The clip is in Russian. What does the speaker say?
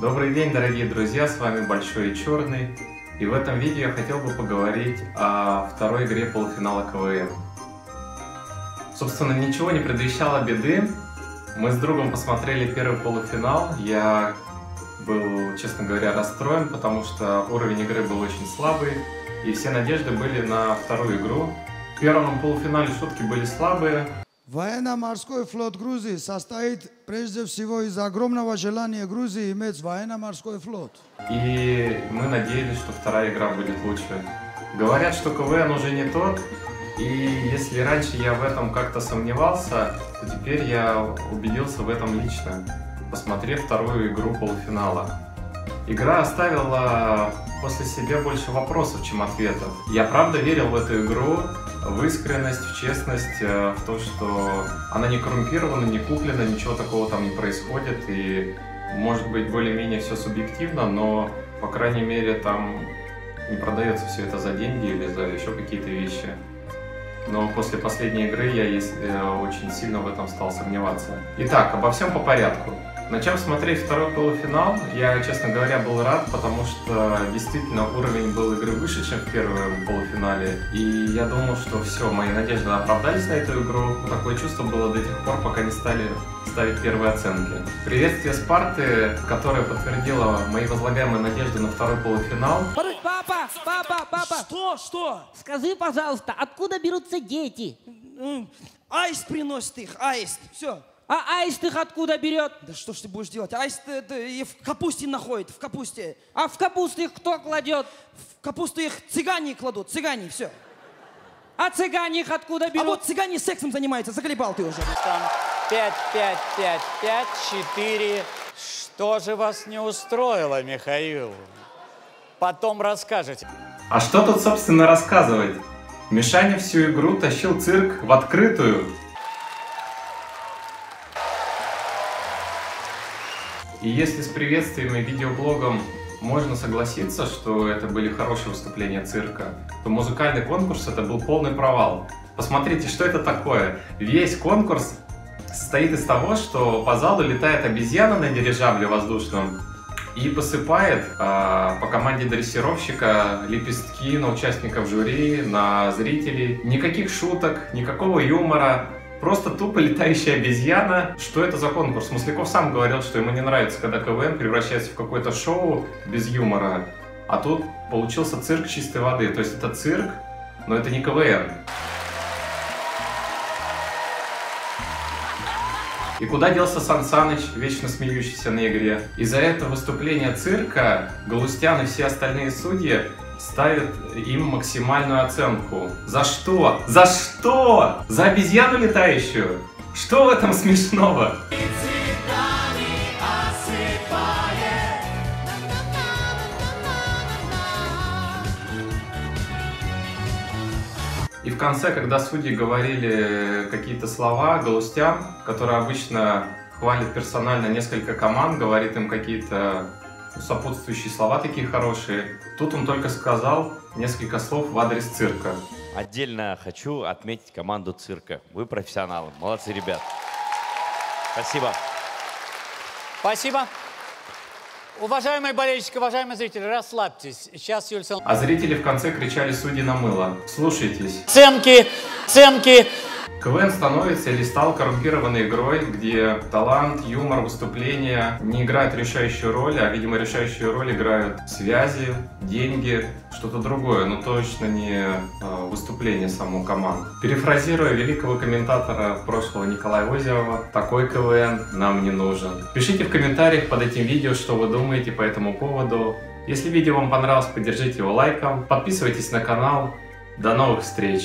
Добрый день, дорогие друзья, с вами Большой и Черный. И в этом видео я хотел бы поговорить о второй игре полуфинала КВН. Собственно, ничего не предвещало беды. Мы с другом посмотрели первый полуфинал. Я был, честно говоря, расстроен, потому что уровень игры был очень слабый. И все надежды были на вторую игру. В первом полуфинале шутки были слабые. Военно-морской флот Грузии состоит прежде всего из огромного желания Грузии иметь военно-морской флот. И мы надеялись, что вторая игра будет лучше. Говорят, что КВН уже не тот. И если раньше я в этом как-то сомневался, то теперь я убедился в этом лично, посмотрев вторую игру полуфинала. Игра оставила после себя больше вопросов, чем ответов. Я правда верил в эту игру, в искренность, в честность, в то, что она не коррумпирована, не куплена, ничего такого там не происходит. И может быть более-менее все субъективно, но по крайней мере там не продается все это за деньги или за еще какие-то вещи. Но после последней игры я очень сильно в этом стал сомневаться. Итак, обо всем по порядку. Начав смотреть второй полуфинал, я, честно говоря, был рад, потому что действительно уровень был игры выше, чем в первом полуфинале. И я думал, что все, мои надежды оправдались на эту игру. Такое чувство было до тех пор, пока не стали ставить первые оценки. Приветствие Спарты, которое подтвердило мои возлагаемые надежды на второй полуфинал. Папа, папа, папа! Что, что? Скажи, пожалуйста, откуда берутся дети? Аист приносит их, аист. Все. А аист их откуда берет? Да что ж ты будешь делать? Аист в капусте находит, в капусте. А в капусту их кто кладет? В капусту их цыгане кладут, цыгане, все. А цыгане их откуда берут? А вот цыгане сексом занимаются, заколебал ты уже. 5, 5, 5, 5, 4. Что же вас не устроило, Михаил? Потом расскажете. А что тут, собственно, рассказывать? Мишаня всю игру тащил цирк в открытую. И если с приветствием и видеоблогом можно согласиться, что это были хорошие выступления цирка, то музыкальный конкурс — это был полный провал. Посмотрите, что это такое. Весь конкурс состоит из того, что по залу летает обезьяна на дирижабле воздушном и посыпает по команде дрессировщика лепестки на участников жюри, на зрителей. Никаких шуток, никакого юмора. Просто тупо летающая обезьяна. Что это за конкурс? Масляков сам говорил, что ему не нравится, когда КВН превращается в какое-то шоу без юмора. А тут получился цирк чистой воды. То есть это цирк, но это не КВН. И куда делся Сан Саныч, вечно смеющийся на игре? Из-за этого выступления цирка Галустян и все остальные судьи ставят им максимальную оценку. За что? За что? За обезьяну летающую? Что в этом смешного? И в конце, когда судьи говорили какие-то слова, Галустян, который обычно хвалит персонально несколько команд, говорит им какие-то сопутствующие слова такие хорошие. Тут он только сказал несколько слов в адрес цирка. Отдельно хочу отметить команду цирка. Вы профессионалы. Молодцы, ребят. Спасибо. Спасибо. Уважаемые болельщики, уважаемые зрители, расслабьтесь. Сейчас Юльсон... А зрители в конце кричали «Судьи на мыло». Слушайтесь. Ценки! Ценки! КВН становится или стал коррумпированной игрой, где талант, юмор, выступления не играют решающую роль, а, видимо, решающую роль играют связи, деньги, что-то другое, но точно не выступление самого команды. Перефразируя великого комментатора прошлого Николая Озерова, такой КВН нам не нужен. Пишите в комментариях под этим видео, что вы думаете по этому поводу. Если видео вам понравилось, поддержите его лайком, подписывайтесь на канал. До новых встреч!